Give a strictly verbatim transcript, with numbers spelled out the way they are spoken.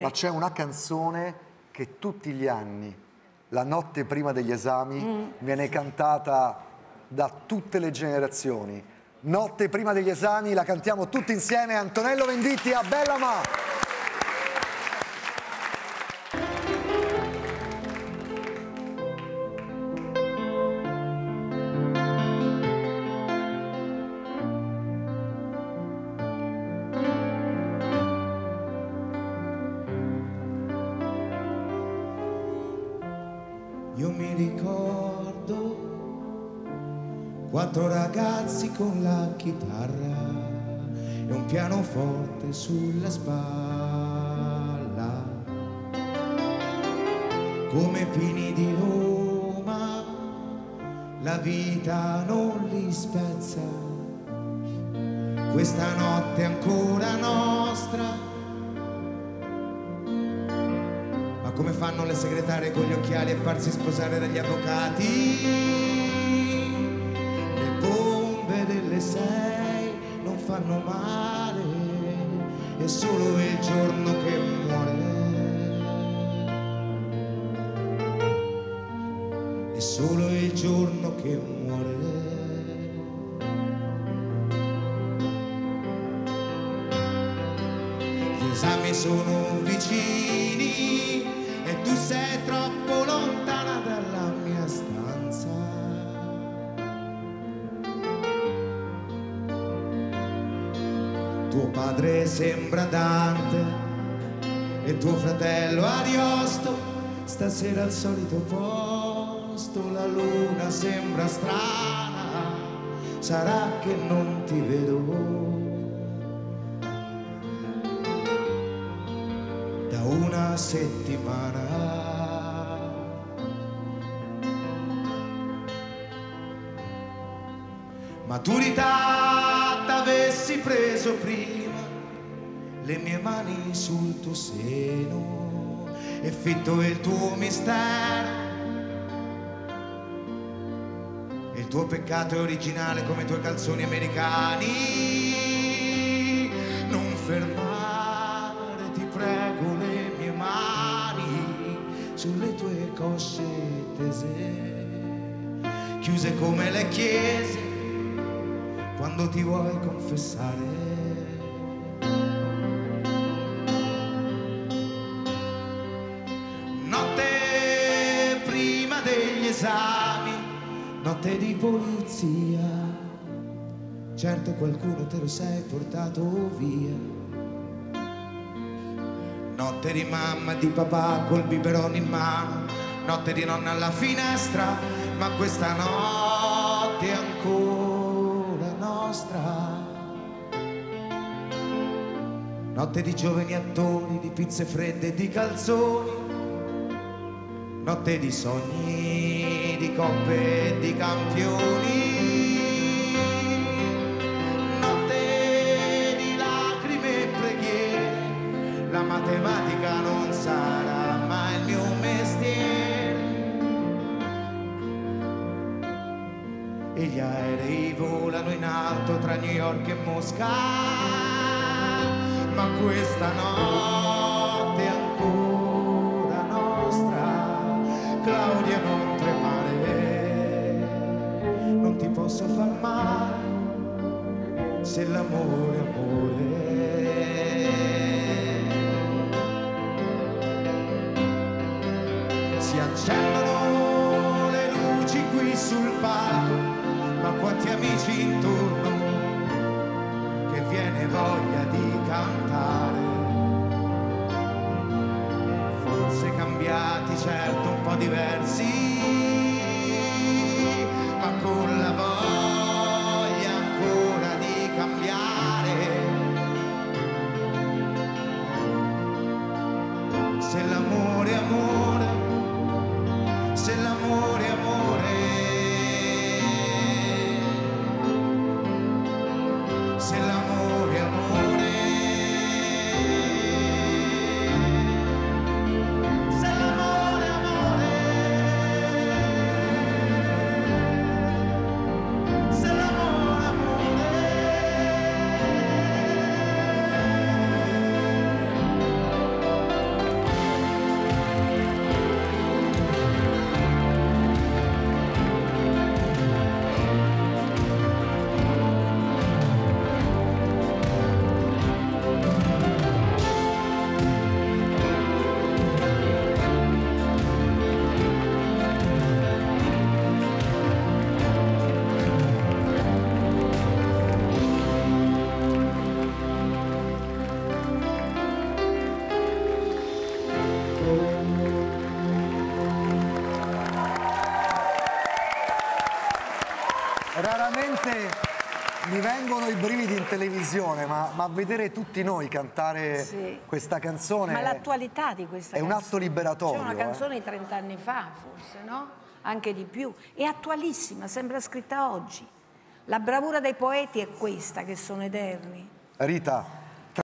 Ma c'è una canzone che tutti gli anni, la notte prima degli esami, mm. viene cantata da tutte le generazioni. Notte prima degli esami, la cantiamo tutti insieme, Antonello Venditti a BellaMa'. Io mi ricordo quattro ragazzi con la chitarra e un pianoforte sulla spalla, come pini di Roma la vita non li spezza, questa notte è ancora nostra. Ma come fanno le segretarie con gli occhiali a farsi sposare dagli avvocati? Le bombe delle sei non fanno male, è solo il giorno che muore, è solo il giorno che muore. Gli esami sono vicini e tu sei troppo lontana dalla mia stanza. Tuo padre sembra Dante e tuo fratello Ariosto, stasera al solito posto, la luna sembra strana, sarà che non ti vedo. Una settimana maturità t'avessi preso prima, le mie mani sul tuo seno e fitto il tuo mistero. Il tuo peccato è originale come i tuoi calzoni americani. Non fermare, ti prego, le sulle tue cosce tese, chiuse come le chiese, quando ti vuoi confessare. Notte prima degli esami, notte di polizia, certo qualcuno te lo sei portato via. Notte di mamma e di papà col biberon in mano, notte di nonna alla finestra, ma questa notte è ancora nostra. Notte di giovani attori, di pizze fredde e di calzoni, notte di sogni, di coppe e di campioni. La matematica non sarà mai il mio mestiere e gli aerei volano in alto tra New York e Mosca, ma questa notte è ancora nostra. Claudia, non tremare, non ti posso far male se l'amore è amore. Si accendono le luci qui sul palco, ma quanti amici intorno che viene voglia di cantare. Forse cambiati, certo un po' diversi, ma con la voglia ancora di cambiare. Se l'amore è amore, se l'amore è amore, se l'amore è amore, se l'amore è amore, se l'amore è amore. Mi vengono i brividi in televisione, ma, ma vedere tutti noi cantare sì. questa canzone... Ma l'attualità di questa è canzone... È un atto liberatorio. C'è una canzone eh? di trent'anni fa, forse, no? Anche di più. È attualissima, sembra scritta oggi. La bravura dei poeti è questa, che sono eterni. Rita...